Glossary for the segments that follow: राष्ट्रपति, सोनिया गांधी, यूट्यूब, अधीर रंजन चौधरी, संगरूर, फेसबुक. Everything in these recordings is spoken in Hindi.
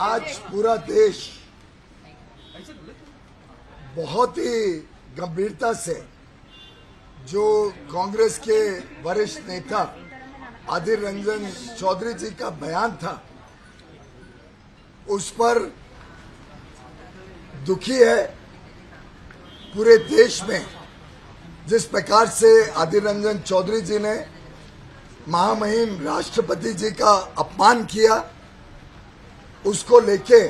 आज पूरा देश बहुत ही गंभीरता से जो कांग्रेस के वरिष्ठ नेता अधीर रंजन चौधरी जी का बयान था उस पर दुखी है। पूरे देश में जिस प्रकार से अधीर रंजन चौधरी जी ने महामहिम राष्ट्रपति जी का अपमान किया उसको लेके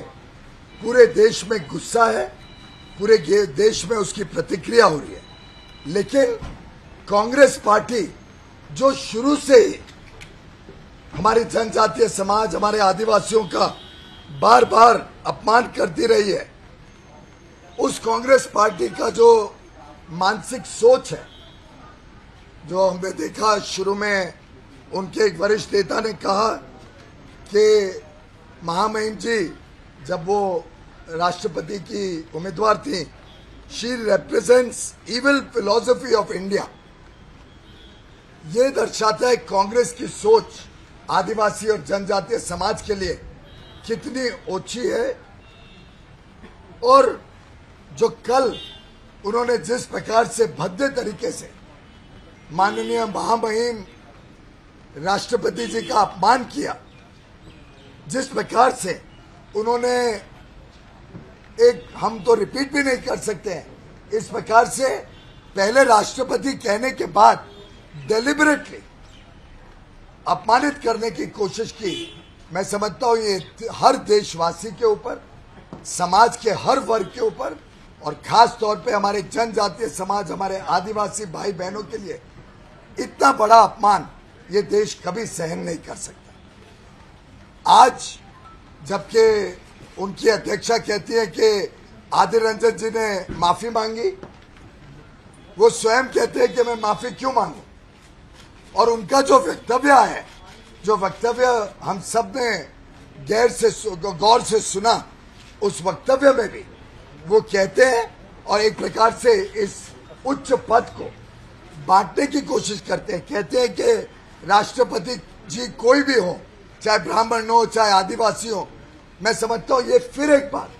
पूरे देश में गुस्सा है, पूरे देश में उसकी प्रतिक्रिया हो रही है। लेकिन कांग्रेस पार्टी जो शुरू से ही हमारे जनजातीय समाज, हमारे आदिवासियों का बार बार अपमान करती रही है, उस कांग्रेस पार्टी का जो मानसिक सोच है, जो हमने देखा शुरू में उनके एक वरिष्ठ नेता ने कहा कि महामहिम जी जब वो राष्ट्रपति की उम्मीदवार थी, she represents evil philosophy of India. ये दर्शाता है कांग्रेस की सोच आदिवासी और जनजातीय समाज के लिए कितनी ओछी है। और जो कल उन्होंने जिस प्रकार से भद्दे तरीके से माननीय महामहिम राष्ट्रपति जी का अपमान किया, जिस प्रकार से उन्होंने एक, हम तो रिपीट भी नहीं कर सकते हैं, इस प्रकार से पहले राष्ट्रपति कहने के बाद डेलिबरेटली अपमानित करने की कोशिश की। मैं समझता हूँ ये हर देशवासी के ऊपर, समाज के हर वर्ग के ऊपर और खास तौर पे हमारे जनजातीय समाज, हमारे आदिवासी भाई बहनों के लिए इतना बड़ा अपमान ये देश कभी सहन नहीं कर सकता। आज जबकि उनकी अध्यक्षा कहती है कि अधीर रंजन जी ने माफ़ी मांगी, वो स्वयं कहते हैं कि मैं माफ़ी क्यों मांगू। और उनका जो वक्तव्य है, जो वक्तव्य हम सब ने गौर से सुना, उस वक्तव्य में भी वो कहते हैं और एक प्रकार से इस उच्च पद को बांटने की कोशिश करते हैं। कहते हैं कि राष्ट्रपति जी कोई भी हो, चाहे ब्राह्मण हो, चाहे आदिवासी हो। मैं समझता हूँ ये फिर एक बार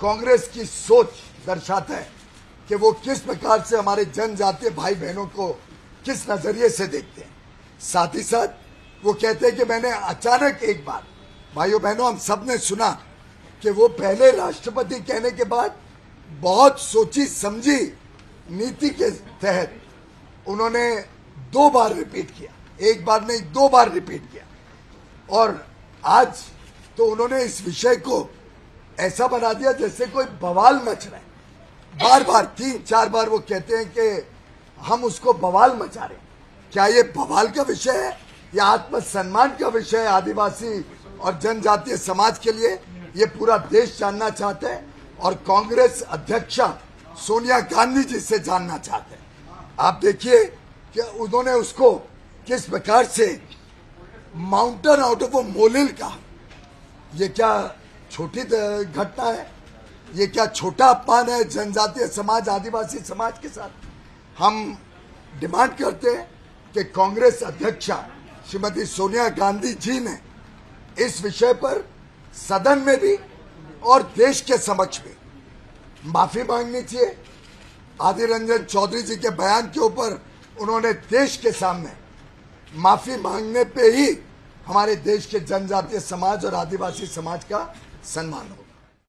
कांग्रेस की सोच दर्शाता है कि वो किस प्रकार से हमारे जनजातीय भाई बहनों को किस नज़रिए से देखते हैं। साथ ही साथ वो कहते हैं कि मैंने अचानक एक बार, भाइयों बहनों हम सब ने सुना कि वो पहले राष्ट्रपति कहने के बाद बहुत सोची समझी नीति के तहत उन्होंने दो बार रिपीट किया, एक बार नहीं दो बार रिपीट किया। और आज तो उन्होंने इस विषय को ऐसा बना दिया जैसे कोई बवाल मच रहा है। बार बार, तीन चार बार वो कहते हैं कि हम उसको बवाल मचा रहे हैं। क्या ये बवाल का विषय है या आत्मसम्मान का विषय है आदिवासी और जनजातीय समाज के लिए, ये पूरा देश जानना चाहता है और कांग्रेस अध्यक्षा सोनिया गांधी जी से जानना चाहते हैं। आप देखिए कि उन्होंने उसको किस प्रकार से माउंटेन आउट ऑफ मोलेल कहा। ये क्या छोटी घटना है? ये क्या छोटा अपमान है जनजातीय समाज, आदिवासी समाज के साथ? हम डिमांड करते हैं कि कांग्रेस अध्यक्षा श्रीमती सोनिया गांधी जी ने इस विषय पर सदन में भी और देश के समक्ष भी माफ़ी मांगनी चाहिए। अधीर रंजन चौधरी जी के बयान के ऊपर उन्होंने देश के सामने माफ़ी मांगने पे ही हमारे देश के जनजातीय समाज और आदिवासी समाज का सम्मान होगा।